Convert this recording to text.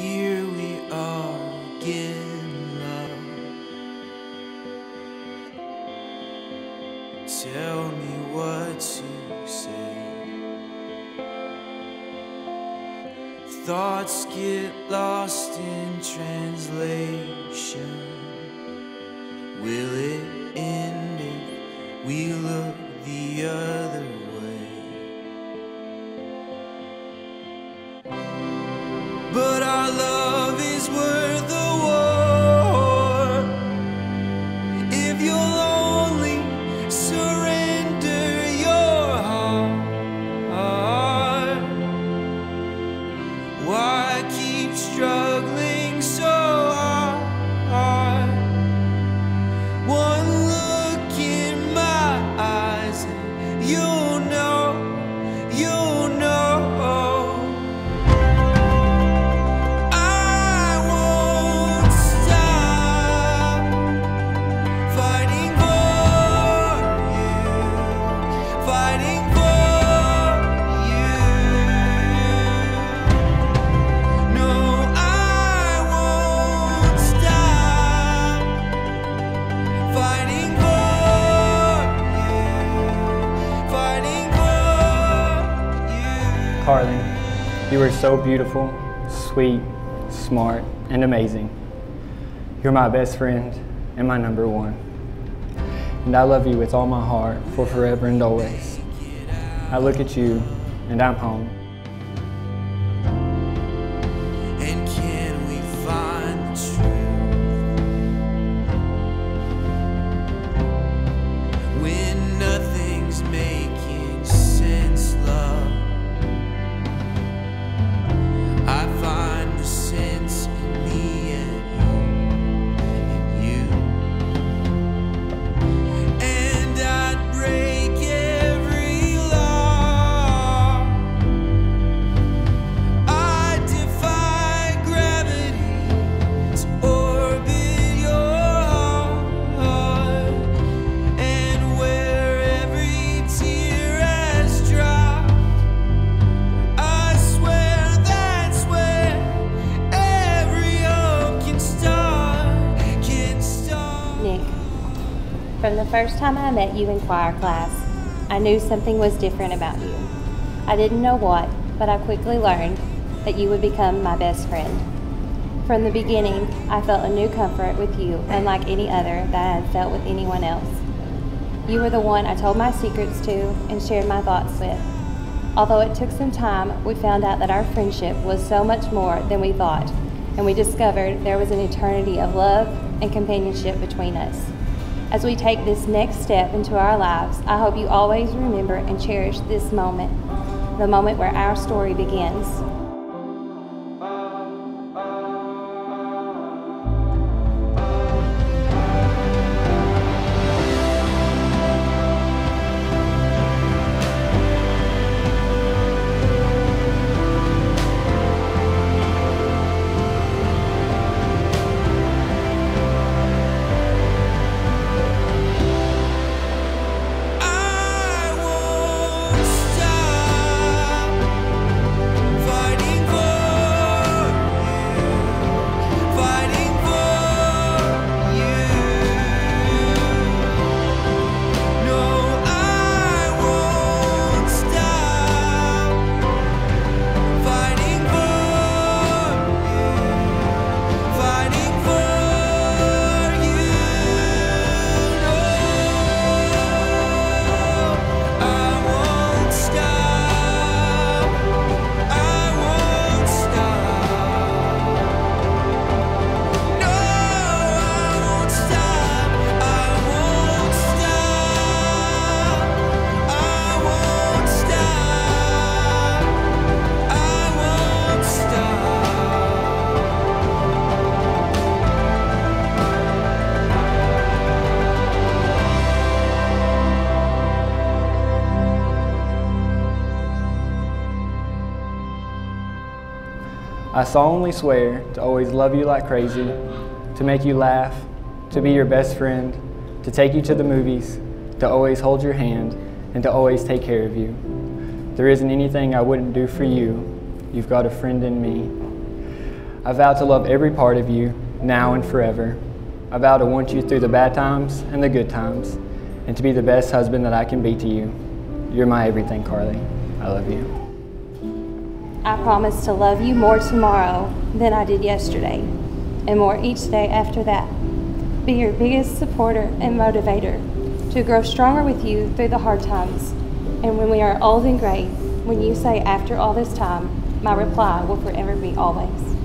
Here we are again, love. Tell me what to say. Thoughts get lost in translation. Will it end if we look the other way? But our love is worth a war if you'll only surrender your heart. Why keep struggling so hard? One look in my eyes and you'll know Carly, you are so beautiful, sweet, smart, and amazing. You're my best friend and my number one. And I love you with all my heart for forever and always. I look at you and I'm home. And can we find the truth when nothing's making sense, love? I find the sense in me and you, and I'd break every law. I defy gravity to orbit your heart, and where every tear has dropped, from the first time I met you in choir class, I knew something was different about you. I didn't know what, but I quickly learned that you would become my best friend. From the beginning, I felt a new comfort with you, unlike any other that I had felt with anyone else. You were the one I told my secrets to and shared my thoughts with. Although it took some time, we found out that our friendship was so much more than we thought, and we discovered there was an eternity of love and companionship between us. As we take this next step into our lives, I hope you always remember and cherish this moment, the moment where our story begins. I solemnly swear to always love you like crazy, to make you laugh, to be your best friend, to take you to the movies, to always hold your hand, and to always take care of you. There isn't anything I wouldn't do for you. You've got a friend in me. I vow to love every part of you, now and forever. I vow to want you through the bad times and the good times, and to be the best husband that I can be to you. You're my everything, Carly. I love you. I promise to love you more tomorrow than I did yesterday, and more each day after that. Be your biggest supporter and motivator, to grow stronger with you through the hard times. And when we are old and gray, when you say, after all this time, my reply will forever be always.